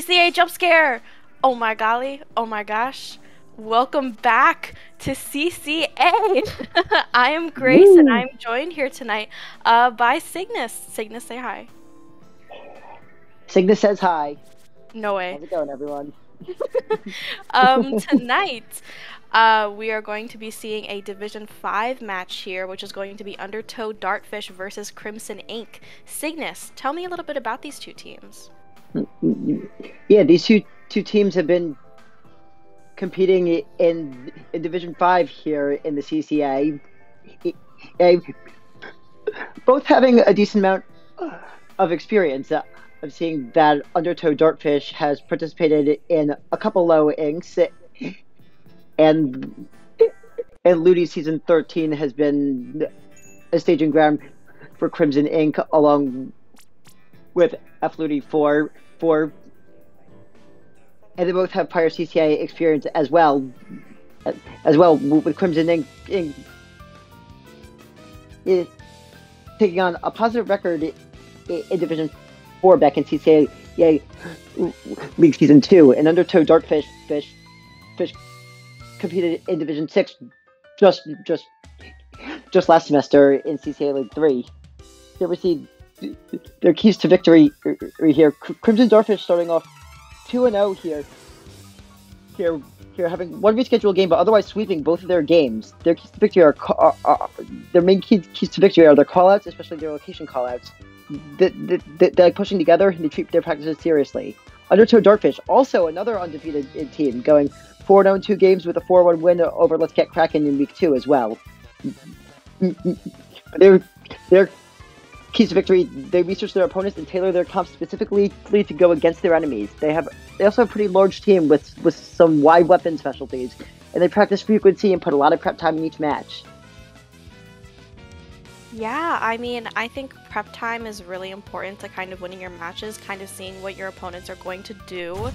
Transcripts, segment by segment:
DCA jump scare! Oh my golly, oh my gosh. Welcome back to CCA. I am Grace. Ooh. And I'm joined here tonight by Cygnus. Cygnus, say hi. Cygnus says hi. No way. How's it going, everyone? Tonight we are going to be seeing a Division 5 match here, which is going to be Undertow Dartfish versus Crimson Ink. Cygnus, tell me a little bit about these two teams. Yeah, these two teams have been competing in Division 5 here in the CCA, both having a decent amount of experience. I'm seeing that Undertow Dartfish has participated in a couple low inks, and Ludi Season 13 has been a staging ground for Crimson Ink, along with FLudi 4, and they both have prior CCA experience as well with Crimson Ink taking on a positive record in Division 4 back in CCA League Season 2, and Undertow Dartfish competed in Division 6 just last semester in CCA League 3. They received their keys to victory here. Crimson Dartfish starting off 2-0 here, having one rescheduled game, but otherwise sweeping both of their games. Their keys to victory are their main keys to victory are their callouts, especially their location callouts. They like pushing together, and they treat their practices seriously. Undertow Dartfish, also another undefeated team, going 4-0 in 2 games with a 4-1 win over Let's Get Kraken in Week 2 as well. Their keys to victory: they research their opponents and tailor their comps specifically to go against their enemies. They also have a pretty large team with some wide weapon specialties, and they practice frequency and put a lot of prep time in each match. Yeah, I mean, I think prep time is really important to kind of winning your matches, kind of seeing what your opponents are going to do.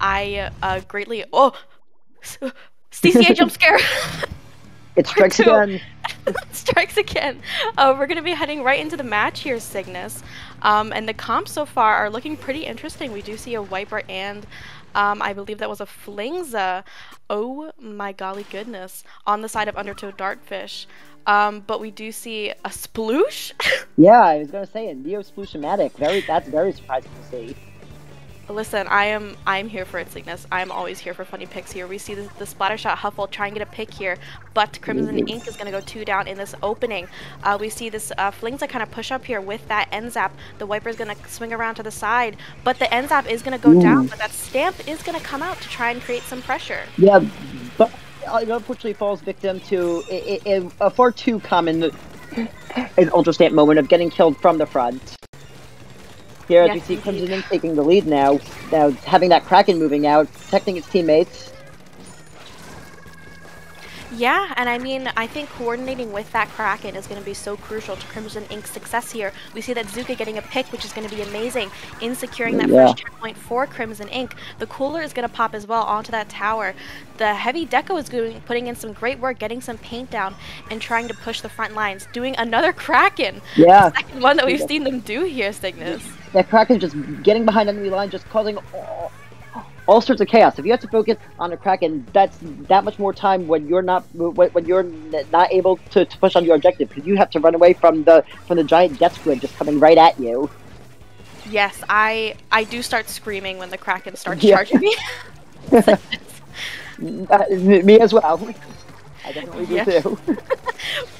I greatly... Oh! CCA jump scare! It strikes again. Strikes again. We're going to be heading right into the match here, Cygnus. And the comps so far are looking pretty interesting. We do see a Wiper and I believe that was a Flingza. Oh my golly goodness. On the side of Undertow Dartfish. But we do see a Sploosh. Yeah, I was going to say a Neo Sploosh-o-matic. That's very surprising to see. Listen, I'm here for it, Cygnus. I'm always here for funny picks here. We see the Splattershot Huffle try and get a pick here, but Crimson Ink is going to go 2 down in this opening. We see this Flingza kind of push up here with that end zap. The Wiper is going to swing around to the side, but the end zap is going to go down, but that Stamp is going to come out to try and create some pressure. Yeah, but it unfortunately falls victim to a far too common Ultra Stamp moment of getting killed from the front. Here, as we see Crimson Ink taking the lead now, having that Kraken moving out, protecting its teammates. Yeah, and I mean, I think coordinating with that Kraken is going to be so crucial to Crimson Ink's success here. We see that Zuka getting a pick, which is going to be amazing, in securing that first checkpoint for Crimson Ink. The Cooler is going to pop as well onto that tower. The Heavy Deco is putting in some great work, getting some paint down, and trying to push the front lines, doing another Kraken! Yeah! The second one that we've seen them do here, Cygnus. That Kraken just getting behind enemy line, just causing... all sorts of chaos. If you have to focus on a Kraken, that's that much more time when you're not able to push on your objective, because you have to run away from the giant death squid just coming right at you. Yes, I do start screaming when the Kraken starts charging me. Me as well. I definitely do too.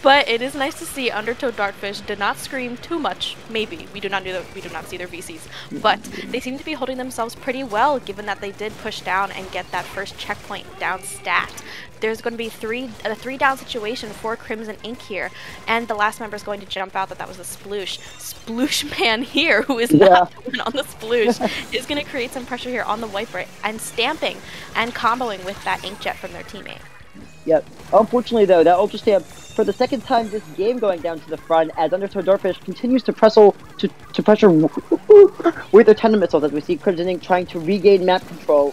But it is nice to see Undertow Dartfish did not scream too much. Maybe we do not see their VCs, but they seem to be holding themselves pretty well, given that they did push down and get that first checkpoint down stat. There's going to be a three down situation for Crimson Ink here, and the last member is going to jump out. That was a Sploosh. Sploosh Man here, who is not the one on the Sploosh, is going to create some pressure here on the Wiper and stamping and comboing with that Inkjet from their teammate. Yep. Unfortunately, though, that Ultra Stamp, for the second time this game, going down to the front, as Undertow Dartfish continues to pressure with their Tandem Missiles, as we see Crimson Ink trying to regain map control.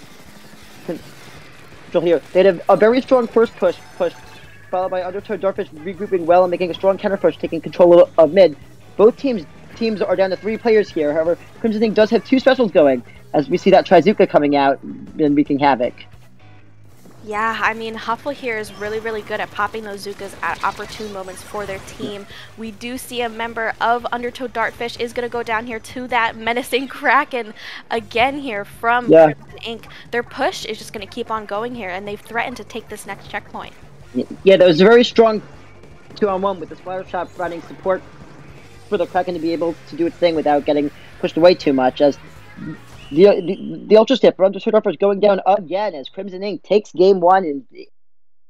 Here, they had a very strong first push, followed by Undertow Dartfish regrouping well and making a strong counter push, taking control of mid. Both teams are down to 3 players here. However, Crimson Ink does have 2 specials going. as we see that Trizuka coming out and wreaking havoc. Yeah, I mean, Huffle here is really, really good at popping those Zookas at opportune moments for their team. We do see a member of Undertow Dartfish is going to go down here to that menacing Kraken again here from Inc. Their push is just going to keep on going here, and they've threatened to take this next checkpoint. Yeah, there was a very strong 2-on-1 with the Spiral Shot providing support for the Kraken to be able to do its thing without getting pushed away too much, as the Ultra Step for Undertow Dartfish going down again as Crimson Inc. takes game one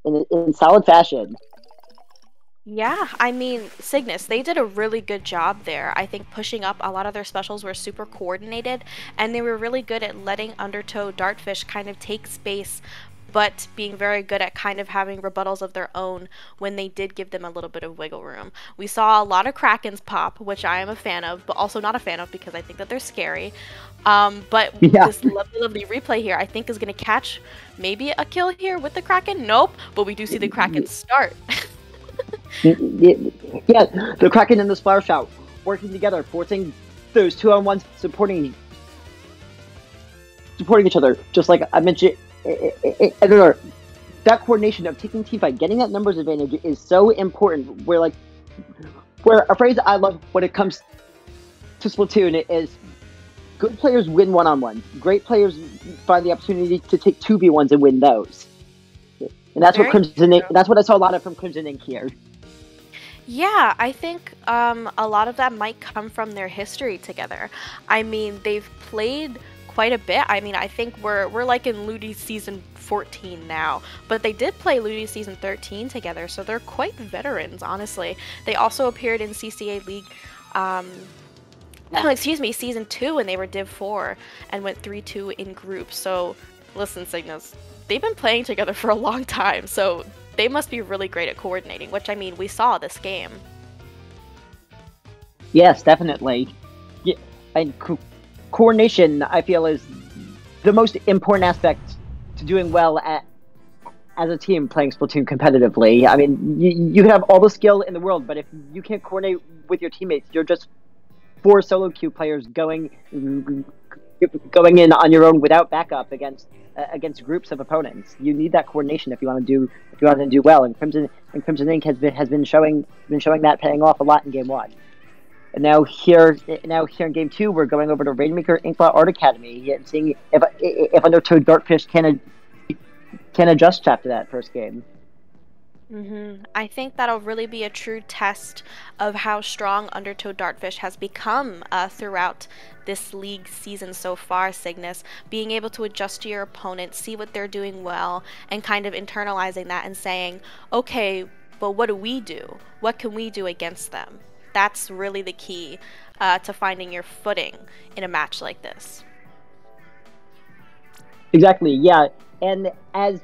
in solid fashion. Yeah, I mean, Cygnus, they did a really good job there. I think pushing up, a lot of their specials were super coordinated, and they were really good at letting Undertow Dartfish kind of take space, but being very good at kind of having rebuttals of their own when they did give them a little bit of wiggle room. We saw a lot of Krakens pop, which I am a fan of, but also not a fan of because I think that they're scary. But this lovely, lovely replay here, I think, is going to catch maybe a kill here with the Kraken. Nope, but we do see the Kraken start. Yeah, the Kraken and the Splash Out working together, forcing those 2-on-1s, supporting each other, just like I mentioned. I don't know, that coordination of taking team fight, getting that numbers advantage is so important. Where, like, where a phrase I love when it comes to Splatoon is, good players win 1-on-1s. Great players find the opportunity to take 2v1s and win those. And that's what Crimson Inc, that's what I saw a lot of from Crimson Inc here. Yeah, I think a lot of that might come from their history together. I mean, they've played quite a bit. I mean, I think we're like in Ludi's season 14 now, but they did play Ludi's season 13 together, so they're quite veterans, honestly. They also appeared in CCA League, season 2 when they were Div 4 and went 3-2 in group. So listen, Cygnus, they've been playing together for a long time, so they must be really great at coordinating, which, I mean, we saw this game. Yes, definitely. Yeah, and coordination, I feel, is the most important aspect to doing well as a team playing Splatoon competitively. I mean, you can have all the skill in the world, but if you can't coordinate with your teammates, you're just four solo queue players going in on your own without backup against groups of opponents. You need that coordination if you want to do well. And Crimson Inc has been showing that paying off a lot in game one. And now here in game two, we're going over to Rainmaker Inkblot Art Academy and seeing if Undertow Dartfish can adjust after that first game. I think that'll really be a true test of how strong Undertow Dartfish has become throughout this league season so far, Cygnus. Being able to adjust to your opponent, see what they're doing well, and kind of internalizing that and saying, okay, but what do we do? What can we do against them? That's really the key to finding your footing in a match like this. Exactly, yeah. And as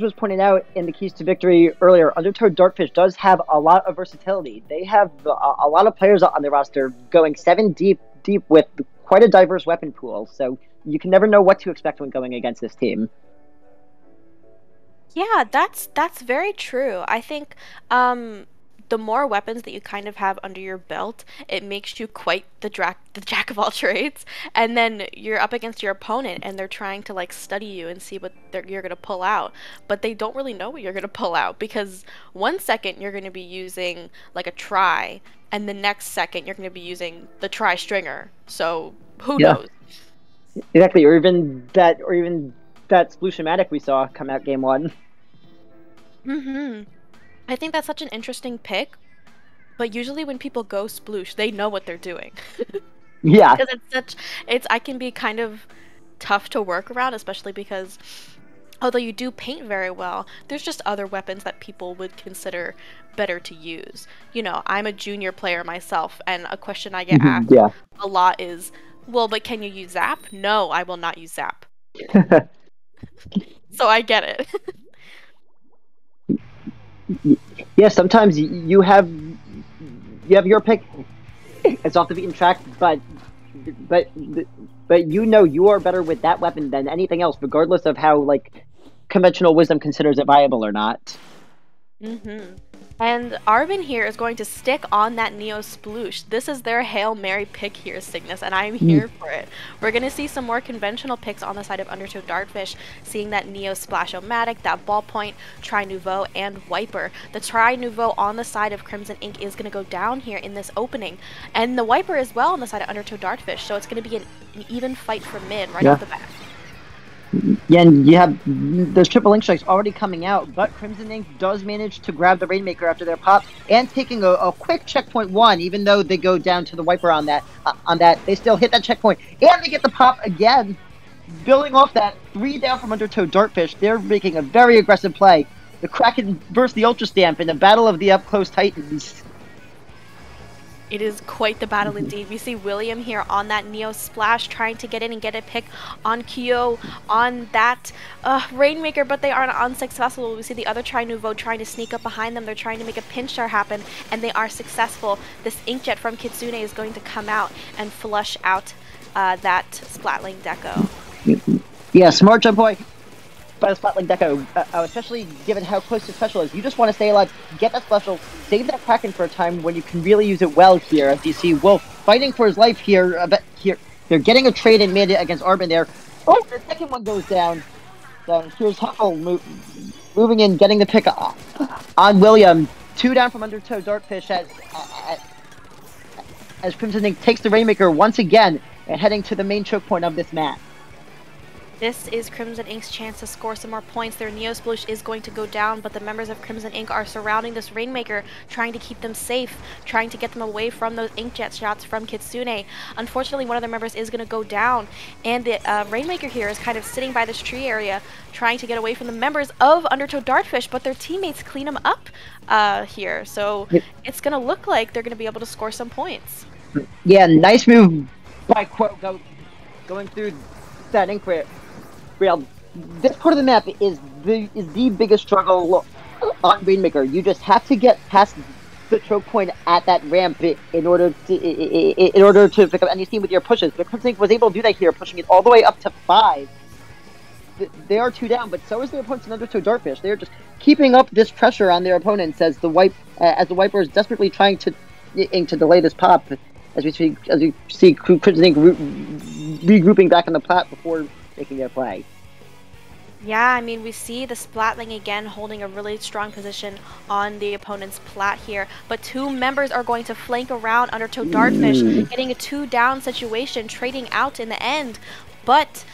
was pointed out in the Keys to Victory earlier, Undertow Dartfish does have a lot of versatility. They have a lot of players on their roster going 7 deep with quite a diverse weapon pool, so you can never know what to expect when going against this team. Yeah, that's very true. I think the more weapons that you kind of have under your belt, it makes you quite the jack of all trades. And then you're up against your opponent and they're trying to, like, study you and see what you're going to pull out. But they don't really know what you're going to pull out, because one second you're going to be using, like, a try, and the next second you're going to be using the try stringer. So who knows? Exactly. Or even that Splushmatic we saw come out game one. I think that's such an interesting pick, but usually when people go sploosh, they know what they're doing. Yeah. Because I can be kind of tough to work around, especially because although you do paint very well, there's just other weapons that people would consider better to use. You know, I'm a junior player myself, and a question I get asked a lot is, well, but can you use Zap? No, I will not use Zap. So I get it. Yeah, sometimes you have your pick. It's off the beaten track, but you know you are better with that weapon than anything else, regardless of how, like, conventional wisdom considers it viable or not. And Armin here is going to stick on that Neo Sploosh. This is their Hail Mary pick here, Cygnus, and I'm here for it. We're going to see some more conventional picks on the side of Undertow Darkfish, seeing that Neo Splash-O-Matic, that Ballpoint, Tri-Nouveau, and Wiper. The Tri-Nouveau on the side of Crimson Ink is going to go down here in this opening, and the Wiper as well on the side of Undertow Darkfish, so it's going to be an even fight for mid right off the bat. Yeah, and you have those triple ink strikes already coming out, but Crimson Ink does manage to grab the Rainmaker after their pop, and taking a quick checkpoint one, even though they go down to the Wiper on that. They still hit that checkpoint, and they get the pop again, building off that three down from Undertow Darkfish. They're making a very aggressive play. The Kraken versus the Ultra Stamp in the battle of the up close Titans. It is quite the battle indeed. We see William here on that Neo Splash trying to get in and get a pick on Kyo on that Rainmaker, but they aren't unsuccessful. We see the other Tri-Nouveau trying to sneak up behind them. They're trying to make a pinch star happen, and they are successful. This Inkjet from Kitsune is going to come out and flush out that Splatling Deco. Yeah, smart jump boy. By the Splatling Deco, especially given how close the special is. You just want to stay alive, get that special, save that Kraken for a time when you can really use it well here. As you see Wolf fighting for his life here, they're getting a trade in mid against Armin there. Oh, the second one goes down. Here's Huffle moving in, getting the pick on William. Two down from Undertow Darkfish as Crimson Ink takes the Rainmaker once again and heading to the main choke point of this match. This is Crimson Ink's chance to score some more points. Their Neo Sploosh is going to go down, but the members of Crimson Ink are surrounding this Rainmaker, trying to keep them safe, trying to get them away from those Inkjet shots from Kitsune. Unfortunately, one of their members is going to go down, and the Rainmaker here is kind of sitting by this tree area, trying to get away from the members of Undertow Darkfish, but their teammates clean them up here, so it's going to look like they're going to be able to score some points. Yeah, nice move by Quo going through that Ink Rail. This part of the map is the biggest struggle on Rainmaker. You just have to get past the choke point at that ramp in order to pick up any steam with your pushes. But Crimson Ink was able to do that here, pushing it all the way up to 5. They are 2 down, but so is their opponents in Undertow Darkfish. They are just keeping up this pressure on their opponents as the Wiper is desperately trying to delay this pop. As we see Crimson Ink regrouping back on the plat before making their play. Yeah, I mean, we see the Splatling again holding a really strong position on the opponent's plat here, but two members are going to flank around Undertow Darkfish, getting a 2-down situation, trading out in the end, but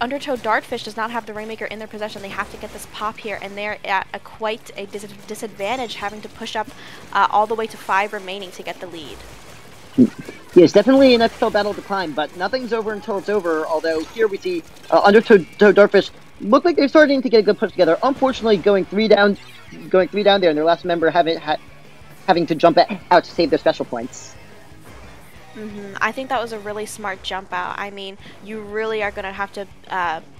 Undertow Darkfish does not have the Rainmaker in their possession. They have to get this pop here, and they're at quite a disadvantage, having to push up all the way to 5 remaining to get the lead. Yes, definitely an uphill battle to climb, but nothing's over until it's over, although here we see Undertow Darkfish look like they're starting to get a good push together. Unfortunately, going three down there, and their last member having to jump out to save their special points. I think that was a really smart jump out. I mean, you really are going to have to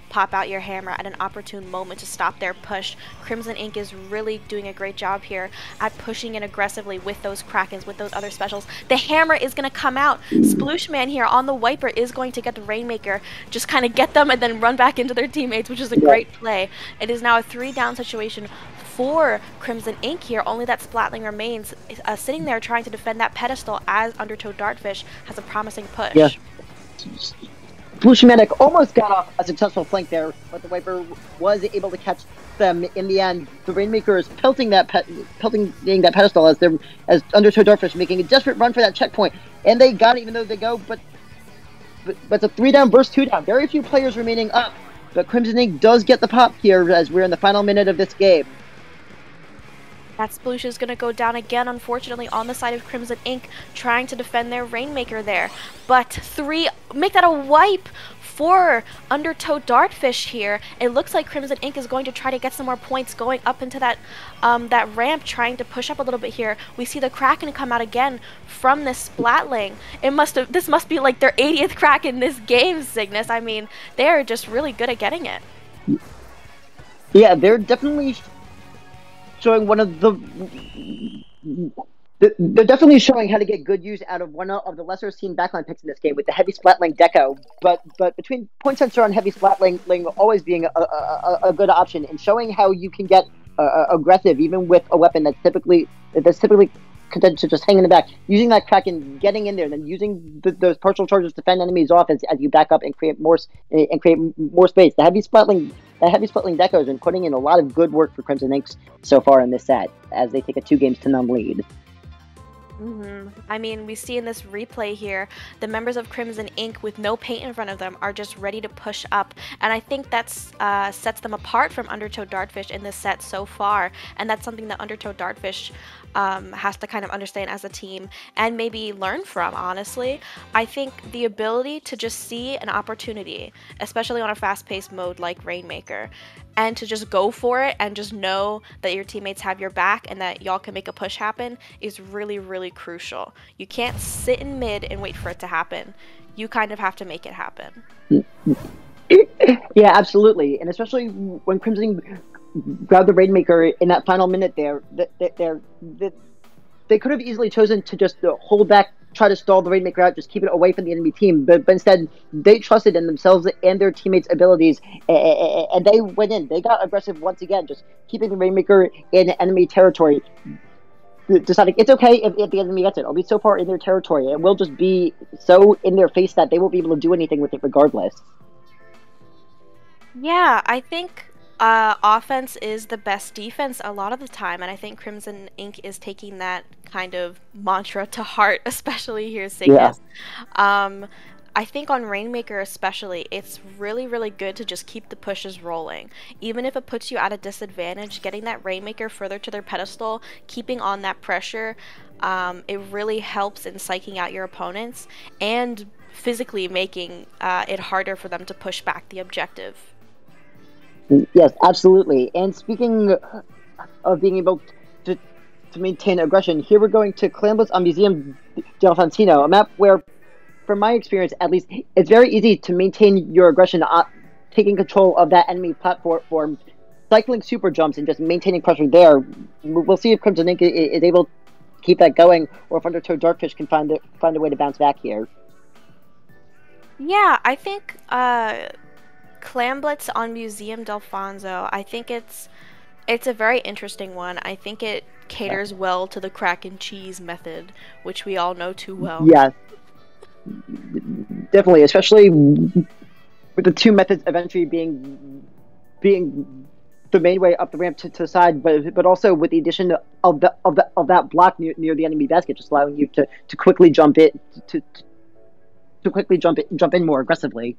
pop out your hammer at an opportune moment to stop their push. Crimson Ink is really doing a great job here at pushing in aggressively with those Krakens, with those other specials. The hammer is going to come out. Sploosh Man here on the Wiper is going to get the Rainmaker, just kind of get them and then run back into their teammates, which is a great play. It is now a 3-down situation for Crimson Ink here, only that Splatling remains sitting there trying to defend that pedestal as Undertow Darkfish has a promising push. Yeah. Sploosh-O-Matic almost got off a successful flank there, but the Wiper was able to catch them in the end. The Rainmaker is pelting that pedestal as Undertow Darkfish making a desperate run for that checkpoint, and they got it even though they go, but it's a 3-down versus 2-down. Very few players remaining up, but Crimson Ink does get the pop here as we're in the final minute of this game. That Sploosh is going to go down again, unfortunately, on the side of Crimson Ink, trying to defend their Rainmaker there. But make that a wipe for Undertow Darkfish here. It looks like Crimson Ink is going to try to get some more points going up into that that ramp, trying to push up a little bit here. We see the Kraken come out again from this Splatling. This must be like their 80th Kraken this game, Cygnus. I mean, they are just really good at getting it. Yeah, they're definitely showing they're definitely showing how to get good use out of one of the lesser seen backline picks in this game with the heavy Splatling Deco, but between Point Sensor and heavy Splatling always being a good option, and showing how you can get aggressive, even with a weapon that's typically content to just hang in the back, using that crack and getting in there, and then using those partial charges to fend enemies off as you back up and create more space. The heavy splitting decos and putting in a lot of good work for Crimson Inks so far in this set as they take a 2-0 lead. I mean, we see in this replay here, the members of Crimson Ink with no paint in front of them are just ready to push up, and I think that's sets them apart from Undertow Dartfish in this set so far, and that's something that Undertow Dartfish has to kind of understand as a team and maybe learn from, honestly. I think the ability to just see an opportunity, especially on a fast-paced mode like Rainmaker, and to just go for it and just know that your teammates have your back and that y'all can make a push happen is really, really crucial. You can't sit in mid and wait for it to happen. You kind of have to make it happen. Yeah, absolutely. And especially when Crimson grabbed the Rainmaker in that final minute there, they could have easily chosen to just hold back, try to stall the Rainmaker out, just keep it away from the enemy team. But instead, they trusted in themselves and their teammates' abilities, and they went in. They got aggressive once again, just keeping the Rainmaker in enemy territory, deciding it's okay if the enemy gets it. It'll be so far in their territory, and we'll just be so in their face that they won't be able to do anything with it regardless. Yeah, I think offense is the best defense a lot of the time, and I think Crimson Ink is taking that kind of mantra to heart, especially here, Cygnus. Yeah. I think on Rainmaker especially, it's really, really good to just keep the pushes rolling. Even if it puts you at a disadvantage, getting that Rainmaker further to their pedestal, keeping on that pressure, it really helps in psyching out your opponents and physically making it harder for them to push back the objective. Yes, absolutely. And speaking of being able to maintain aggression, here we're going to Clanblitz on Museum d'Elfantino, a map where, from my experience at least, it's very easy to maintain your aggression, taking control of that enemy platform, cycling super jumps, and just maintaining pressure there. We'll see if Crimson Ink is able to keep that going, or if Undertow Dartfish can find a way to bounce back here. Yeah, I think Clanblitz on Museum d'Elfonso, I think it's a very interesting one. I think it caters well to the crack and cheese method, which we all know too well. Yeah, definitely, especially with the two methods of entry being the main way up the ramp to the side, but also with the addition of that block near the enemy basket, just allowing you to quickly jump it to quickly jump in more aggressively.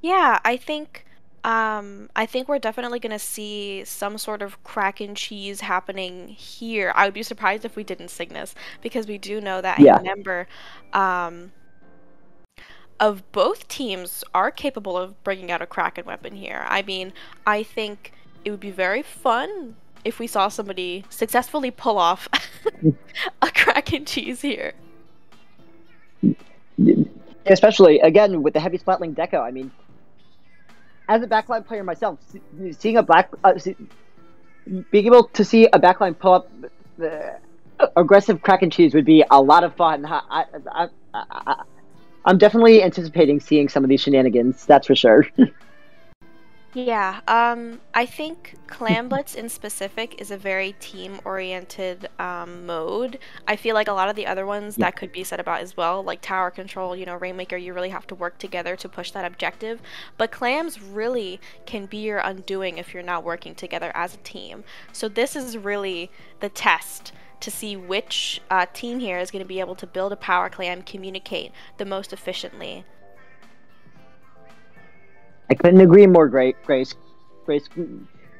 Yeah, I think we're definitely going to see some sort of crack and cheese happening here. I would be surprised if we didn't, Cygnus, because we do know that a member of both teams are capable of bringing out a Kraken weapon here. I mean, I think it would be very fun if we saw somebody successfully pull off a crack and cheese here. Especially, again, with the heavy splatling deco, I mean, as a backline player myself, being able to see a backline pull up the aggressive crack and cheese would be a lot of fun. I'm definitely anticipating seeing some of these shenanigans, that's for sure. Yeah, I think Clanblitz in specific is a very team-oriented mode. I feel like a lot of the other ones that could be said about as well, like Tower Control, you know, Rainmaker, you really have to work together to push that objective. But Clams really can be your undoing if you're not working together as a team. So this is really the test to see which team here is going to be able to build a power clam, communicate the most efficiently. I couldn't agree more, Grace.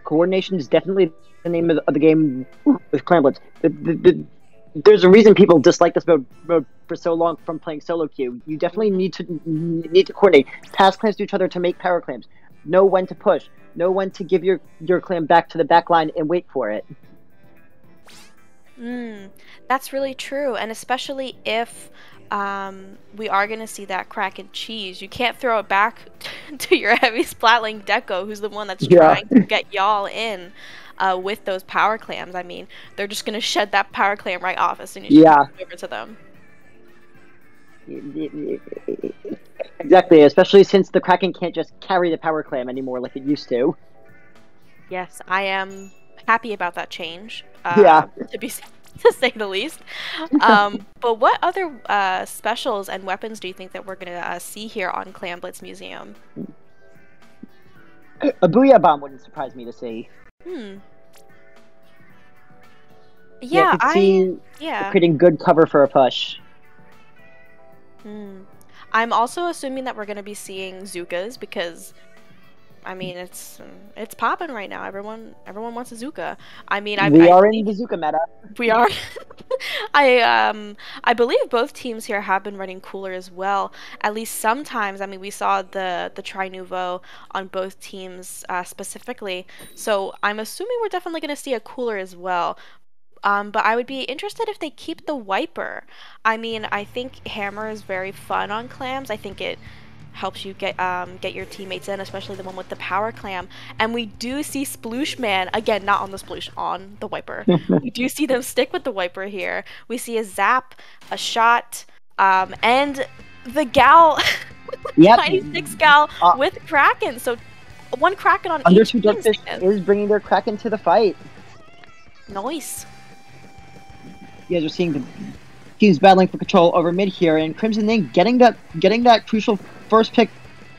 Coordination is definitely the name of the game with Clanblitz. There's a reason people dislike this mode for so long from playing solo queue. You definitely need to coordinate, pass clams to each other to make power clams, know when to push, know when to give your clam back to the back line and wait for it. That's really true, and especially if we are going to see that crack and cheese. You can't throw it back to your heavy splatling deco, who's the one that's trying to get y'all in with those power clams. I mean, they're just going to shed that power clam right off as soon as you get over to them. Exactly, especially since the Kraken can't just carry the power clam anymore like it used to. Yes, I am happy about that change. To say the least. But what other specials and weapons do you think that we're going to see here on Clanblitz Museum? A Booyah Bomb wouldn't surprise me to see. Yeah, I could see creating good cover for a push. I'm also assuming that we're going to be seeing Zookas because, I mean, it's popping right now. Everyone wants a Zooka. I mean, we are in the Zooka meta. We are. I believe both teams here have been running Cooler as well. At least sometimes. I mean, we saw the Tri-Nouveau on both teams specifically. So I'm assuming we're definitely going to see a Cooler as well. But I would be interested if they keep the Wiper. I mean, I think Hammer is very fun on clams. I think it helps you get your teammates in, especially the one with the power clam. And we do see Sploosh Man, again, not on the Sploosh, on the Wiper. We do see them stick with the Wiper here. We see a Zap, a Shot, and the Gal, 96 Gal with Kraken. So one Kraken on each team. Undersea is bringing their Kraken to the fight. Nice. You guys are seeing the teams battling for control over mid here, and Crimson Ning getting that crucial first pick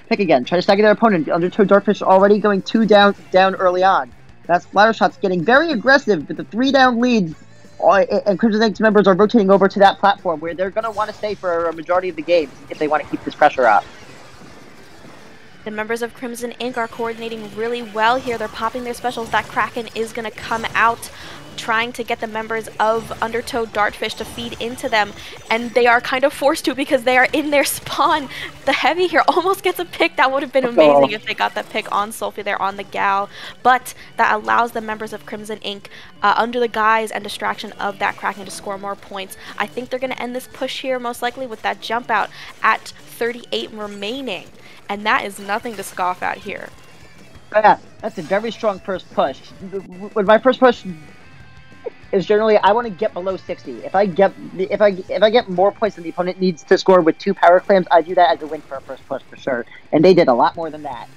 again. Try to stagger their opponent. Undertow Darkfish already going two down early on. That's Fluttershy's getting very aggressive, but the 3-down lead, and Crimson Ning's members are rotating over to that platform where they're going to want to stay for a majority of the games if they want to keep this pressure up. The members of Crimson Inc. are coordinating really well here. They're popping their specials. That Kraken is going to come out, trying to get the members of Undertow Dartfish to feed into them, and they are kind of forced to because they are in their spawn. The Heavy here almost gets a pick. That would have been amazing if they got that pick on Sulphur there on the Gal, but that allows the members of Crimson Inc. Under the guise and distraction of that Kraken to score more points. I think they're going to end this push here most likely with that jump out at 38 remaining, and that is nothing to scoff at here. Yeah, that's a very strong first push. With my first push is generally I want to get below 60. If I get more points than the opponent needs to score with 2 power clams, I do that as a win for a first push for sure. And they did a lot more than that.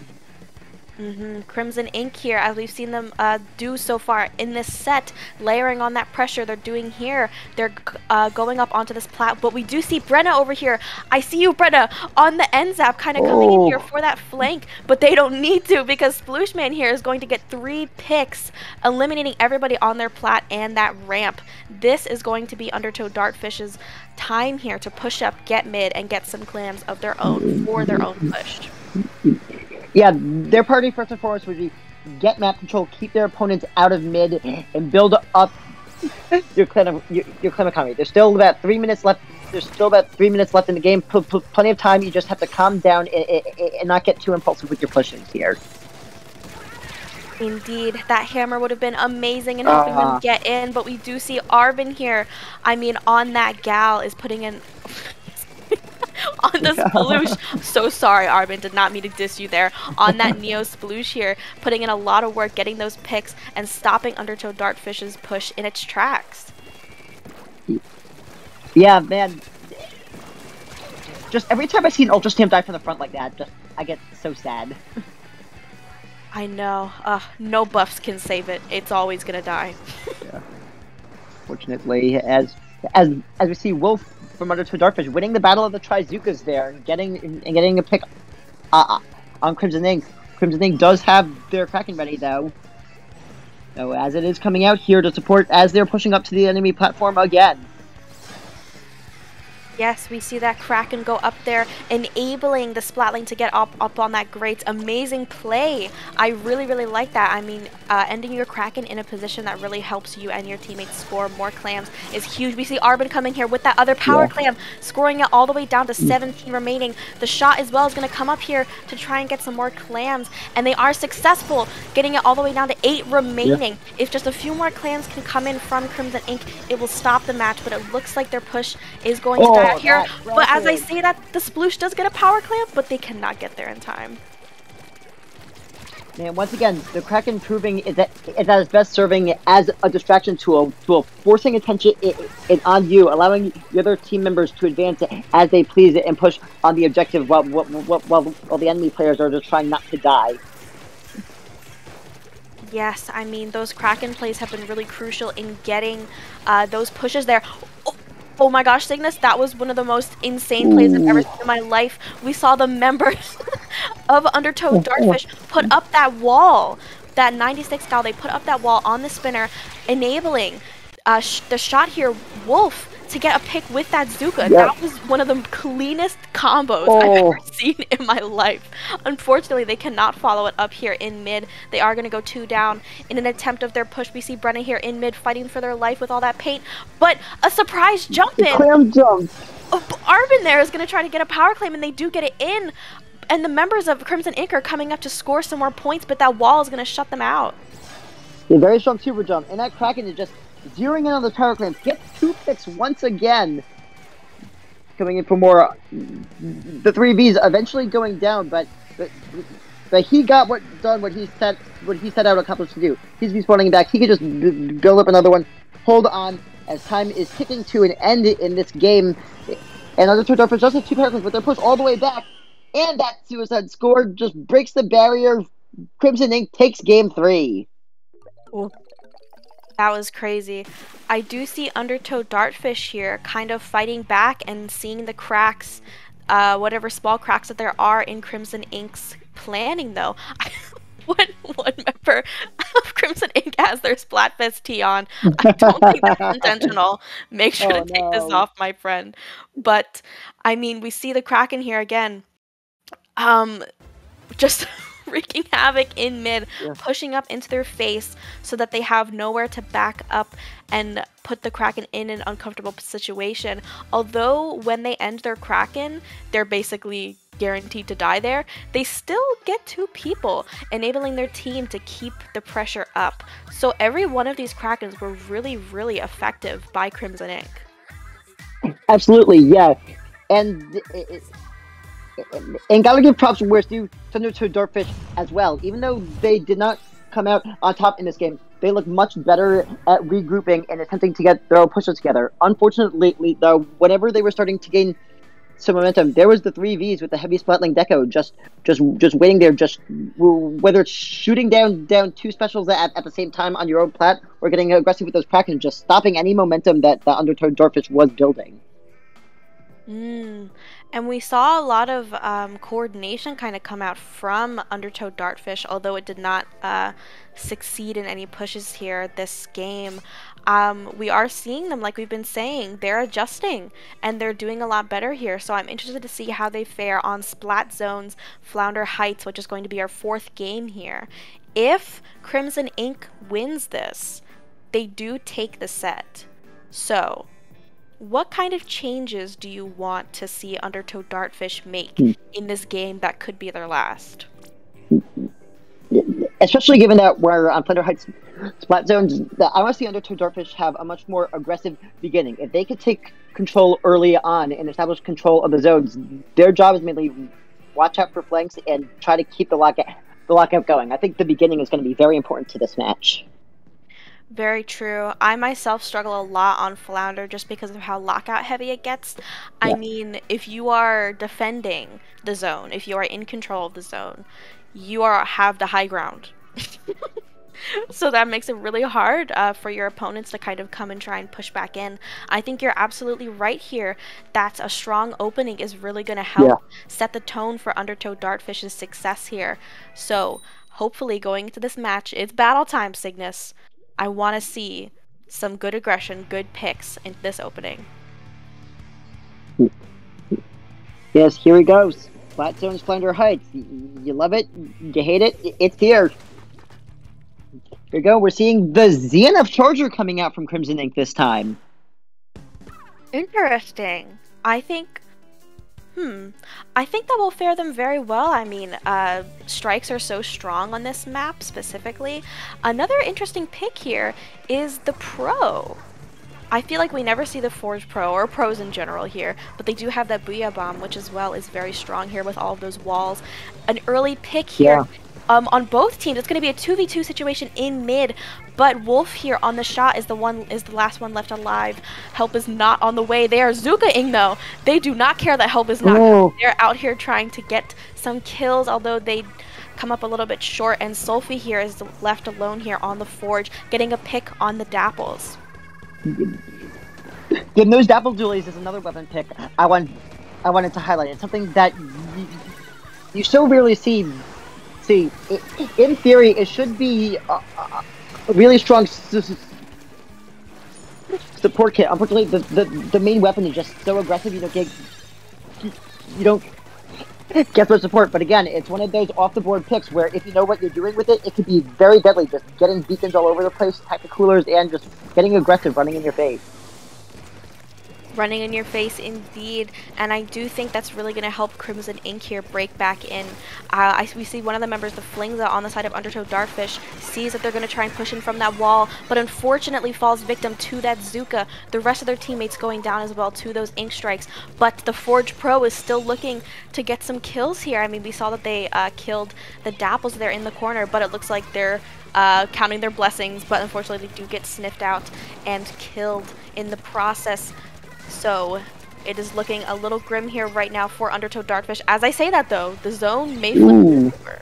Crimson Inc. here, as we've seen them do so far in this set, layering on that pressure they're doing here. They're going up onto this platform, but we do see Brenna over here. I see you, Brenna, on the end zap, kind of coming in here for that flank, but they don't need to because Splooshman here is going to get 3 picks, eliminating everybody on their plat and that ramp. This is going to be Undertow Dartfish's time here to push up, get mid, and get some clams of their own for their own push. Yeah, their priority first and foremost would be get map control, keep their opponents out of mid, and build up your clan economy. There's still about 3 minutes left. There's still about 3 minutes left in the game. Plenty of time. You just have to calm down and not get too impulsive with your pushing here. Indeed, that Hammer would have been amazing in helping them get in, but we do see Arvin here. I mean, on that Gal is putting in. On the Sploosh, so sorry Arvin, did not mean to diss you there. On that Neo Sploosh here, putting in a lot of work, getting those picks, and stopping Undertow Dartfish's push in its tracks. Yeah, man. Just every time I see an Ultra Stamp die from the front like that, just I get so sad. I know. No buffs can save it. It's always gonna die. Yeah. Fortunately, as we see Wolf from Undertow Dartfish winning the battle of the Tri-Zookas there and getting a pick on Crimson Inc. Crimson Inc. does have their Kraken ready though. So as it is coming out here to support as they're pushing up to the enemy platform again. Yes, we see that Kraken go up there, enabling the Splatling to get up on that grate. Amazing play. I really, really like that. I mean, ending your Kraken in a position that really helps you and your teammates score more clams is huge. We see Arvin coming here with that other power clam, scoring it all the way down to 17 remaining. The Shot as well is going to come up here to try and get some more clams, and they are successful, getting it all the way down to 8 remaining. Yeah. If just a few more clams can come in from Crimson Inc., it will stop the match, but it looks like their push is going to die out here. But as I say that, the Sploosh does get a power clamp, but they cannot get there in time. Man, once again, the Kraken proving it's at its best serving as a distraction tool, forcing attention on you, allowing the other team members to advance as they please and push on the objective while the enemy players are just trying not to die. Yes, I mean, those Kraken plays have been really crucial in getting those pushes there. Oh my gosh, Cygnus, that was one of the most insane plays I've ever seen in my life. We saw the members of Undertow Darkfish put up that wall, that 96 gal, they put up that wall on the spinner, enabling the shot here, Wolf, to get a pick with that Zuka. Yep. That was one of the cleanest combos I've ever seen in my life. Unfortunately, they cannot follow it up here in mid. They are going to go 2 down in an attempt of their push. We see Brenna here in mid fighting for their life with all that paint, but a surprise jump in. Clam jump. Arvin there is going to try to get a power claim, and they do get it in. And the members of Crimson Ink are coming up to score some more points, but that wall is going to shut them out. Yeah, very strong super jump, and that Kraken is just zeroing in on the power claim, gets 2 picks once again. Coming in for more, the 3Bs eventually going down, but he got what he set out a couple to do. He's respawning back. He could just build up another one. Hold on, as time is ticking to an end in this game. And Undertow Darkfish just have 2 power claims, but they're pushed all the way back. And that suicide score just breaks the barrier. Crimson Ink takes game 3. Ooh. That was crazy. I do see Undertow Darkfish here kind of fighting back and seeing the cracks, whatever small cracks that there are in Crimson Ink's planning, though. One member of Crimson Ink has their Splatfest tee on. I don't think that's intentional. Make sure to take this off, my friend. But, I mean, we see the Kraken here again. Just wreaking havoc in mid, pushing up into their face so that they have nowhere to back up and put the Kraken in an uncomfortable situation. Although when they end their Kraken, they're basically guaranteed to die there, they still get 2 people, enabling their team to keep the pressure up. So every one of these Krakens were really, really effective by Crimson Ink. Absolutely, yeah. And gotta give props and where's due to Undertow Darkfish as well. Even though they did not come out on top in this game, they look much better at regrouping and attempting to get their own pushes together. Unfortunately, though, whenever they were starting to gain some momentum, there was the 3Vs with the heavy Splatling Deco just waiting there, just whether it's shooting down 2 specials at the same time on your own plat or getting aggressive with those Kraken, just stopping any momentum that the Undertow Darkfish was building. And we saw a lot of coordination kind of come out from Undertow Darkfish, although it did not succeed in any pushes here this game. We are seeing them, like we've been saying, they're adjusting and they're doing a lot better here. So I'm interested to see how they fare on Splat Zone's Flounder Heights, which is going to be our 4th game here. If Crimson Ink wins this, they do take the set. So what kind of changes do you want to see Undertow Darkfish make in this game that could be their last? Especially given that we're on Flounder Heights Splat Zones, I want to see Undertow Darkfish have a much more aggressive beginning. If they could take control early on and establish control of the zones, their job is mainly watch out for flanks and try to keep the lockout going. I think the beginning is going to be very important to this match. Very true. I myself struggle a lot on Flounder just because of how lockout heavy it gets. Yeah. I mean, if you are defending the zone, if you are in control of the zone, you have the high ground. So that makes it really hard for your opponents to kind of come and try and push back in. I think you're absolutely right here that a strong opening is really going to help set the tone for Undertow Darkfish's success here. So hopefully going into this match, it's battle time, Cygnus. I want to see some good aggression, good picks in this opening. Yes, here he goes. Flat Zone's Flounder Heights. You love it, you hate it, it's here. Here we go. We're seeing the Xehanort Charger coming out from Crimson Ink this time. Interesting. I think that will fare them very well. I mean, strikes are so strong on this map specifically. Another interesting pick here is the Pro. I feel like we never see the Forge Pro or Pros in general here, but they do have that Booyah Bomb, which as well is very strong here with all of those walls. An early pick here on both teams. It's going to be a 2v2 situation in mid, but Wolf here on the shot is the last one left alive. Help is not on the way. They are Zuka-ing though. They do not care that help is not. They're out here trying to get some kills, although they come up a little bit short, and Solfi here is left alone here on the forge, getting a pick on the Dapples. Getting those Dapple Duelies is another weapon pick I wanted to highlight. It's something that you so rarely see. In theory, it should be a really strong support kit. Unfortunately, the main weapon is just so aggressive, you don't get those support. But again, it's one of those off-the-board picks where if you know what you're doing with it, it can be very deadly. Just getting beacons all over the place, tacticoolers, and just getting aggressive, running in your face. Running in your face indeed, and I do think that's really going to help Crimson Ink here break back in. We see one of the members, the Flingza, on the side of Undertow Darkfish, sees that they're going to try and push in from that wall, but unfortunately falls victim to that Zuka. The rest of their teammates going down as well to those Ink Strikes, but the Forge Pro is still looking to get some kills here. I mean, we saw that they killed the Dapples there in the corner, but it looks like they're counting their blessings, but unfortunately they do get sniffed out and killed in the process. So it is looking a little grim here right now for Undertow Darkfish. As I say that, though, the zone may flip over.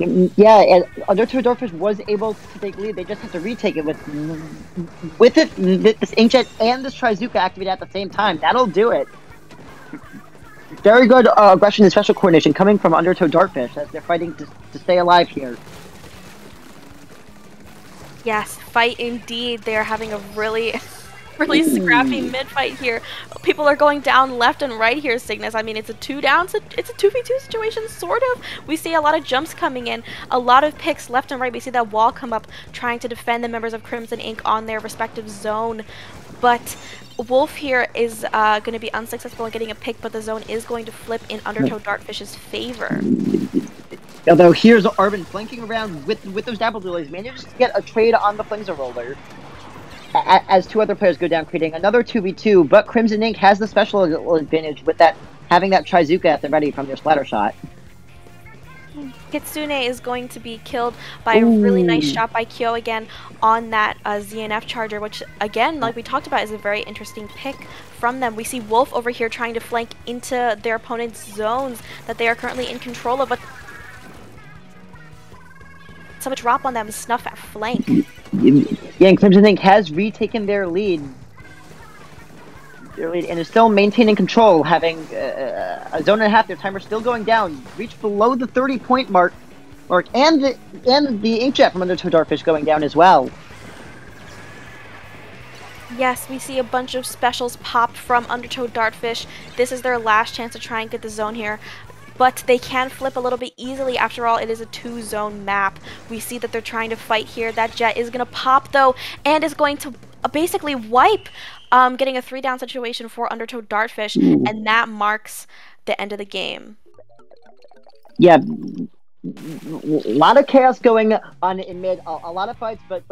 Yeah, and Undertow Darkfish was able to take lead. They just have to retake it with this Inkjet and this Trizuka activated at the same time. That'll do it. Very good aggression and special coordination coming from Undertow Darkfish as they're fighting to stay alive here. Yes, fight indeed. They are having a really scrappy mid-fight here. People are going down left and right here, Cygnus. I mean, it's a two-down, it's a 2v2 situation, sort of. We see a lot of jumps coming in, a lot of picks left and right. We see that wall come up trying to defend the members of Crimson Ink on their respective zone. But Wolf here is going to be unsuccessful in getting a pick, but the zone is going to flip in Undertow Darkfish's favor. Although here's Arvin flanking around with those Dapple Duelies, manages to get a trade on the Flingza roller, as two other players go down, creating another 2v2, but Crimson Ink has the special advantage with that, having that Trizuka at the ready from their splatter shot. Kitsune is going to be killed by a really nice shot by Kyo again on that ZNF charger, which again, like we talked about, is a very interesting pick from them. We see Wolf over here trying to flank into their opponent's zones that they are currently in control of, but so much drop on them, snuff at flank. Yeah, and Crimson Ink has retaken their lead, and is still maintaining control, having a zone and a half. Their timer still going down, reached below the 30-point mark, and the Inkjet from Undertow Darkfish going down as well. Yes, we see a bunch of specials pop from Undertow Darkfish. This is their last chance to try and get the zone here. But they can flip a little bit easily. After all, it is a two-zone map. We see that they're trying to fight here. That jet is going to pop, though, and is going to basically wipe, getting a three-down situation for Undertow Darkfish, and that marks the end of the game. Yeah, a lot of chaos going on in mid, a lot of fights, but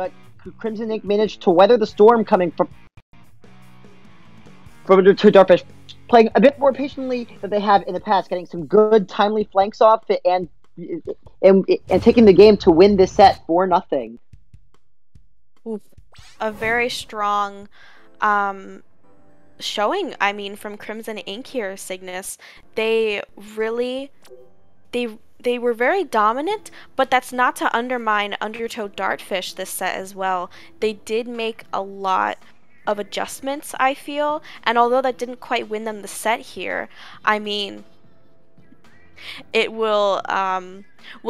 Crimson Ink managed to weather the storm coming from Undertow Darkfish, playing a bit more patiently than they have in the past, getting some good timely flanks off and taking the game to win this set 4-0. A very strong showing, I mean, from Crimson Ink here, Cygnus. They were very dominant, but that's not to undermine Undertow Darkfish this set as well. They did make a lot of adjustments, I feel, and although that didn't quite win them the set here, I mean, it will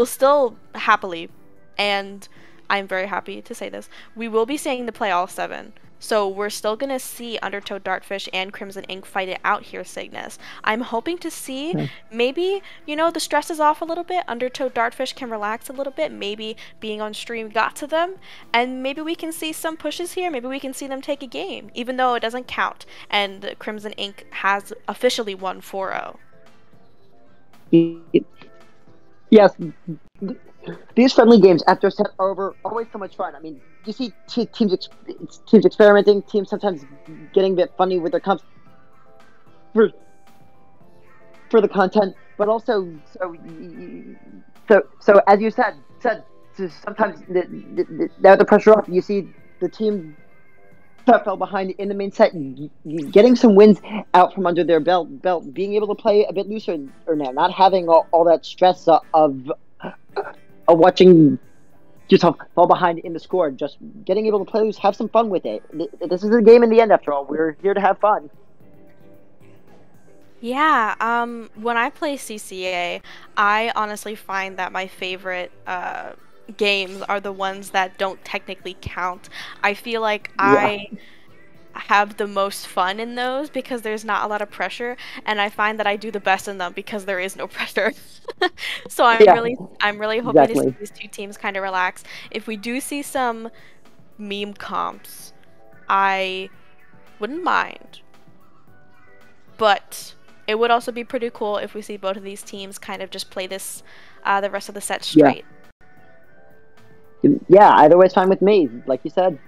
still happily, and I'm very happy to say this, we will be seeing the play all seven. So we're still going to see Undertow Darkfish and Crimson Ink fight it out here, Cygnus. I'm hoping to see maybe, you know, the stress is off a little bit. Undertow Darkfish can relax a little bit. Maybe being on stream got to them. And maybe we can see some pushes here. Maybe we can see them take a game, even though it doesn't count. And Crimson Ink has officially won 4-0. Yes. These friendly games after a set are over, always so much fun. I mean, you see teams experimenting, teams sometimes getting a bit funny with their comps for the content, but also so as you said sometimes now the pressure off. You see the team that fell behind in the main set getting some wins out from under their belt, being able to play a bit looser now, not having all that stress of watching yourself fall behind in the score, just getting able to play loose, have some fun with it. This is a game in the end, after all. We're here to have fun. Yeah, when I play CCA, I honestly find that my favorite games are the ones that don't technically count. I feel like I have the most fun in those because there's not a lot of pressure, and I find that I do the best in them because there is no pressure. So I'm really hoping to see these two teams kind of relax. If we do see some meme comps, I wouldn't mind, but it would also be pretty cool if we see both of these teams kind of just play this the rest of the set straight. Yeah, either way's fine with me, like you said.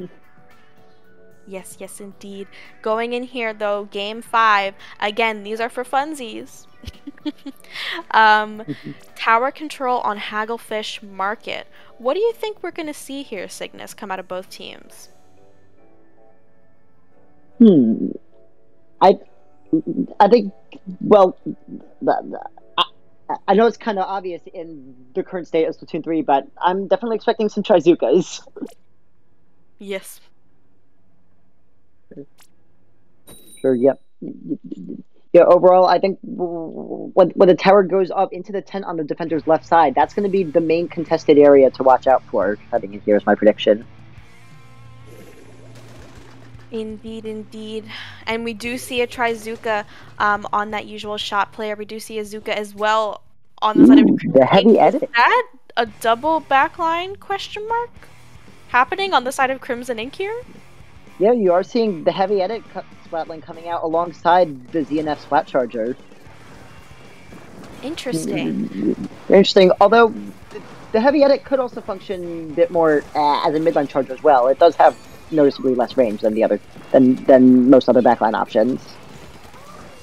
Yes, yes, indeed. Going in here, though, Game 5. Again, these are for funsies. Tower control on Hagglefish Market. What do you think we're going to see here, Cygnus, come out of both teams? I think, well, I know it's kind of obvious in the current state of Splatoon 3, but I'm definitely expecting some Trizukas. Yes. Sure. Yep. Yeah. Overall, I think when the tower goes up into the tent on the defender's left side, that's going to be the main contested area to watch out for. I think here's my prediction. Indeed, indeed, and we do see a Trizuka on that usual shot player. We do see a Zuka as well on the side of the heavy edit. Is that a double backline question mark happening on the side of Crimson Ink here? Yeah, you are seeing the heavy edit splatling coming out alongside the ZNF Splat Charger. Interesting. Interesting, although the heavy edit could also function a bit more as a midline charger as well. It does have noticeably less range than the other than most other backline options.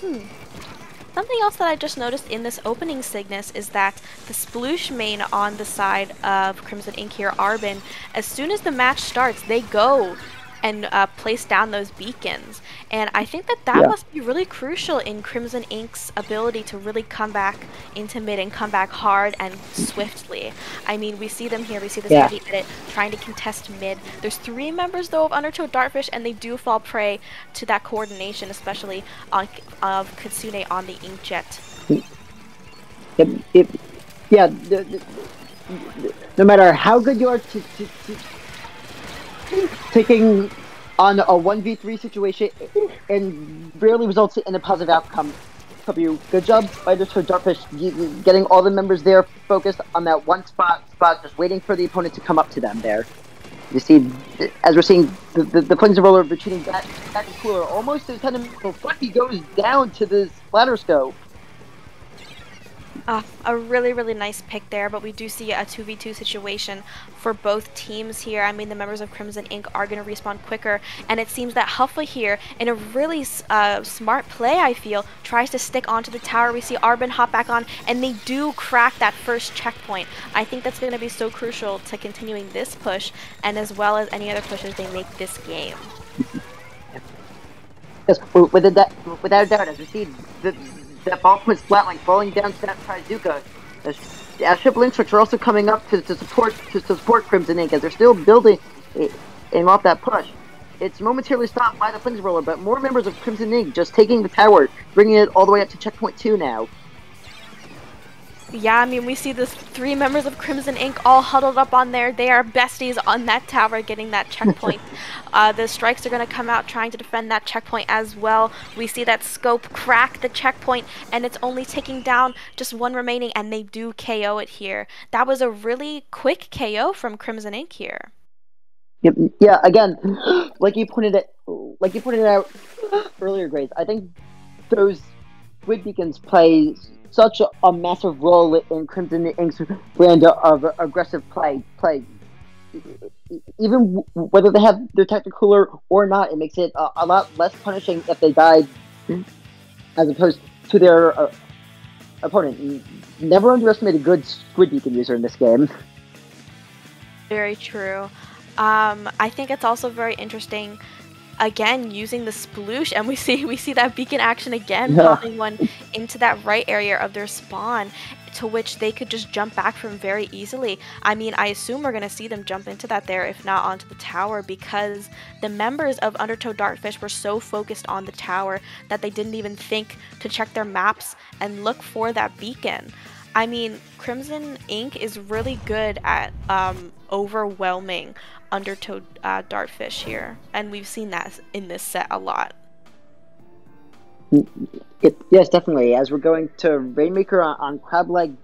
Something else that I just noticed in this opening, Cygnus, is that the Sploosh main on the side of Crimson Ink here, Arbin, as soon as the match starts, they go and place down those beacons. And I think that must be really crucial in Crimson Ink's ability to really come back into mid and come back hard and swiftly. I mean, we see them here. We see this heavy edit trying to contest mid. There's three members, though, of Undertow Dartfish, and they do fall prey to that coordination, especially of Kitsune on the Inkjet. No matter how good you are to taking on a 1v3 situation and rarely results in a positive outcome. Good job by this for Dartfish, getting all the members there focused on that one spot, just waiting for the opponent to come up to them there. You see, as we're seeing, the Flings and Roller retreating back to Cooler, almost as kind of he goes down to the splatter scope. A really, really nice pick there, but we do see a 2v2 situation for both teams here. I mean, the members of Crimson Ink are going to respawn quicker, and it seems that Huffa here, in a really smart play, I feel, tries to stick onto the tower. We see Arbin hop back on, and they do crack that first checkpoint. I think that's going to be so crucial to continuing this push, and as well as any other pushes they make this game. Yes, without a doubt, as we see that ball was flatline, falling down to that Trizuka. Ship Linksharks are also coming up to support Crimson Ink as they're still building and off that push. It's momentarily stopped by the Flings Roller, but more members of Crimson Ink just taking the tower, bringing it all the way up to checkpoint 2 now. Yeah, I mean, we see the three members of Crimson Ink all huddled up on there. They are besties on that tower, getting that checkpoint. The Strikes are going to come out trying to defend that checkpoint as well. We see that scope crack the checkpoint, and it's only taking down just one remaining, and they do KO it here. That was a really quick KO from Crimson Ink here. Yeah, again, like you pointed out earlier, Grace, I think those Squid Beacons play such a massive role in Crimson Ink's brand of aggressive play. Even whether they have their Tacticooler or not, it makes it a lot less punishing if they die as opposed to their opponent. Never underestimate a good Squid Beacon user in this game. Very true. I think it's also very interesting, again, using the Sploosh, and we see that beacon action again, popping one into that right area of their spawn to which they could just jump back from very easily. I mean, I assume we're going to see them jump into that there, if not onto the tower, because the members of Undertow Darkfish were so focused on the tower that they didn't even think to check their maps and look for that beacon. I mean, Crimson Inc. is really good at overwhelming Undertow Darkfish here, and we've seen that in this set a lot. Yes, definitely. As we're going to Rainmaker on Crableg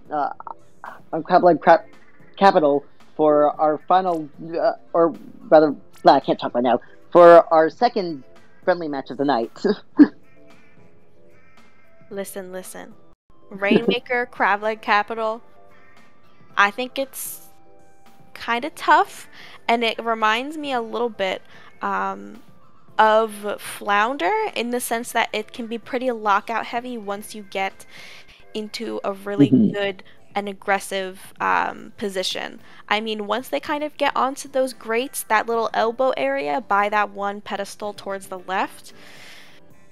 Capital for our final, or rather, I can't talk right now, for our second friendly match of the night. Listen. Rainmaker, Crableg Capital, I think it's kind of tough, and it reminds me a little bit of Flounder, in the sense that it can be pretty lockout heavy once you get into a really good and aggressive position. I mean, once they kind of get onto those grates, that little elbow area by that one pedestal towards the left,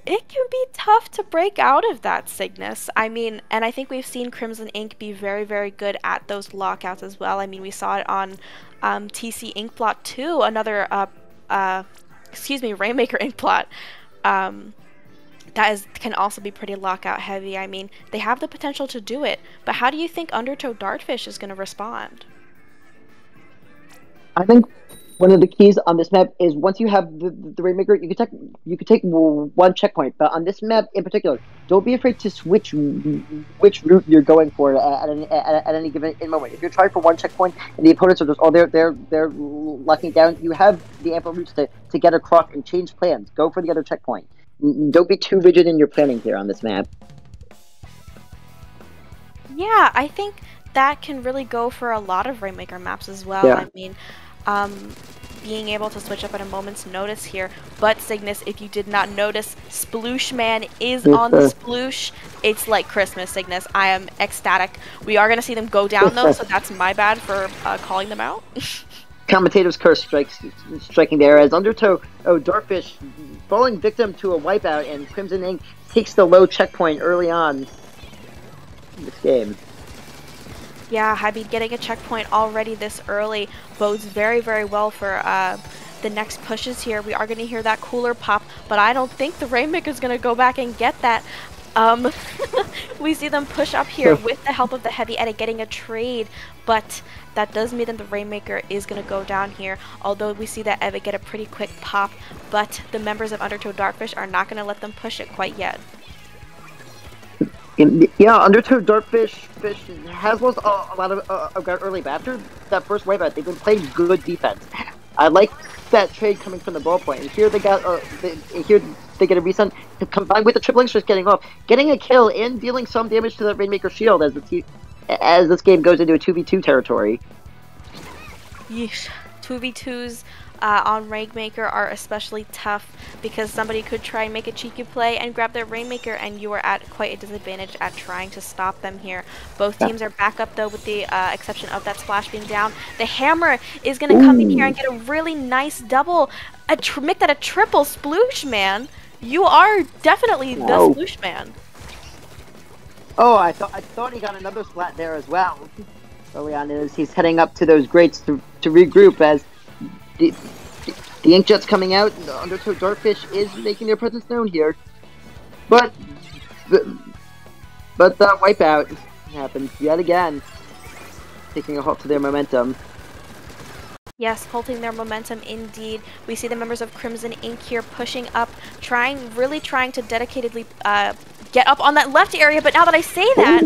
it can be tough to break out of that, Cygnus. I mean, and I think we've seen Crimson Inc. be very, very good at those lockouts as well. I mean, we saw it on TC Inkblot 2, another Rainmaker Inkblot, that can also be pretty lockout heavy. I mean, they have the potential to do it, but how do you think Undertow Darkfish is going to respond? I think one of the keys on this map is once you have the Rainmaker, you can take one checkpoint. But on this map in particular, don't be afraid to switch which route you're going for at any given moment. If you're trying for one checkpoint and the opponents are just they're locking down, you have the ample routes to get across and change plans. Go for the other checkpoint. Don't be too rigid in your planning here on this map. Yeah, I think that can really go for a lot of Rainmaker maps as well. Yeah. I mean, being able to switch up at a moment's notice here. But Cygnus, if you did not notice, Sploosh Man is on the Sploosh. It's like Christmas, Cygnus. I am ecstatic. We are going to see them go down though, so that's my bad for calling them out. Commentator's curse striking there as Undertow Darkfish falling victim to a wipeout, and Crimson Inc. takes the low checkpoint early on in this game. Yeah, I mean, getting a checkpoint already this early bodes very, very well for the next pushes here. We are going to hear that cooler pop, but I don't think the Rainmaker's going to go back and get that. We see them push up here with the help of the Heavy Edit, getting a trade, but that does mean that the Rainmaker is going to go down here, although we see that Evic get a pretty quick pop, but the members of Undertow Darkfish are not going to let them push it quite yet. Yeah, Undertow Darkfish has lost a lot of ground early, but after that first wipeout, they've been playing good defense. I like that trade coming from the ball point. And here they got, here they get a reset, combined with the Triple X just getting off, getting a kill and dealing some damage to the Rainmaker shield as this game goes into a 2v2 territory. Yeesh, 2v2s. On Rainmaker are especially tough because somebody could try and make a cheeky play and grab their Rainmaker, and you are at quite a disadvantage at trying to stop them here. Both teams are back up though, with the exception of that Splash being down. The Hammer is going to come in here and get a really nice double. Make that a triple. Sploosh Man, you are definitely the Sploosh Man. Oh, I thought he got another splat there as well. Early on, is he's heading up to those grates to regroup as the Inkjet's coming out, and the Undertow Darkfish is making their presence known here. But that wipeout happens yet again, taking a halt to their momentum. Yes, halting their momentum indeed. We see the members of Crimson Inc. here pushing up, really trying to dedicatedly get up on that left area, but now that I say that,